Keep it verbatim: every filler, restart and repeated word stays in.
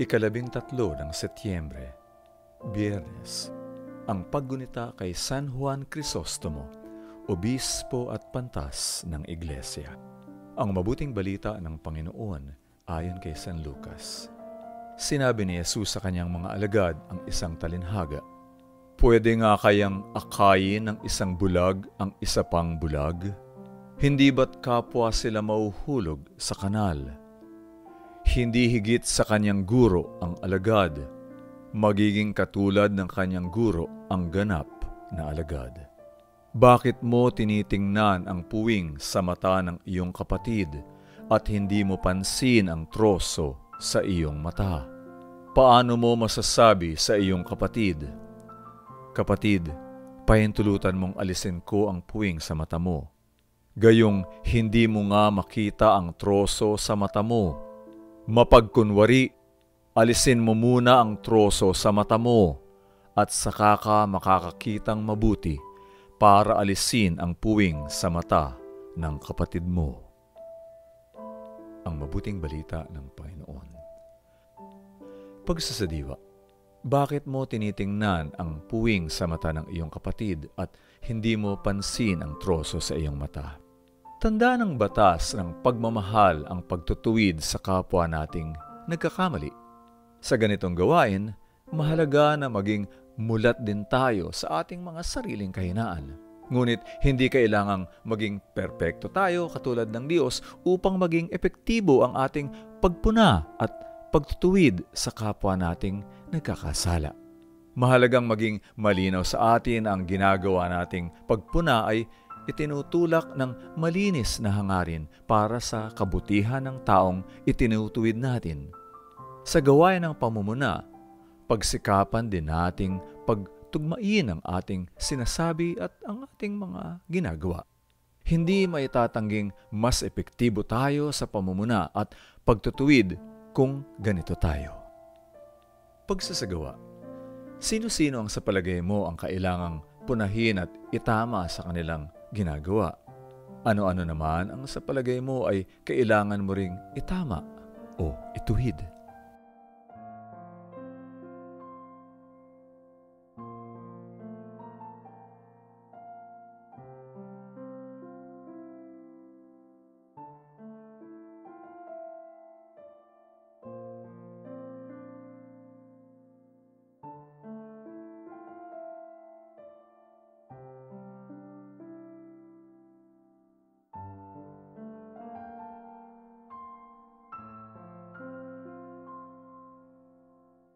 Ikalabing tatlo ng Setyembre, Biyernes, ang paggunita kay San Juan Crisostomo, obispo at pantas ng Iglesia. Ang mabuting balita ng Panginoon ayon kay San Lucas. Sinabi ni Yesus sa kanyang mga alagad ang isang talinhaga, "Pwede nga kayang akayin ng isang bulag ang isa pang bulag? Hindi ba't kapwa sila mauhulog sa kanal? Hindi higit sa kanyang guro ang alagad, magiging katulad ng kanyang guro ang ganap na alagad. Bakit mo tinitingnan ang puwing sa mata ng iyong kapatid at hindi mo pansin ang troso sa iyong mata? Paano mo masasabi sa iyong kapatid, Kapatid, pahintulutan mong alisin ko ang puwing sa mata mo? Gayong hindi mo nga makita ang troso sa mata mo. Mapagkunwari, alisin mo muna ang troso sa mata mo at saka ka makakakitang mabuti para alisin ang puwing sa mata ng kapatid mo." Ang mabuting balita ng Panginoon. Pagsasadiwa, bakit mo tinitingnan ang puwing sa mata ng iyong kapatid at hindi mo pansin ang troso sa iyong mata? Tanda ng batas ng pagmamahal ang pagtutuwid sa kapwa nating nagkakamali. Sa ganitong gawain, mahalaga na maging mulat din tayo sa ating mga sariling kahinaan. Ngunit hindi kailangang maging perpekto tayo katulad ng Diyos upang maging epektibo ang ating pagpuna at pagtutuwid sa kapwa nating nagkakasala. Mahalagang maging malinaw sa atin ang ginagawa nating pagpuna ay itinutulak ng malinis na hangarin para sa kabutihan ng taong itinutuwid natin. Sa gawain ng pamumuna, pagsikapan din nating pagtugmain ang ating sinasabi at ang ating mga ginagawa. Hindi maitatangging mas epektibo tayo sa pamumuna at pagtutuwid kung ganito tayo. Pagsasagawa, sino-sino ang sa palagay mo ang kailangang punahin at itama sa kanilang ginagawa? Ano-ano naman ang sa palagay mo ay kailangan mo ring itama o ituhid?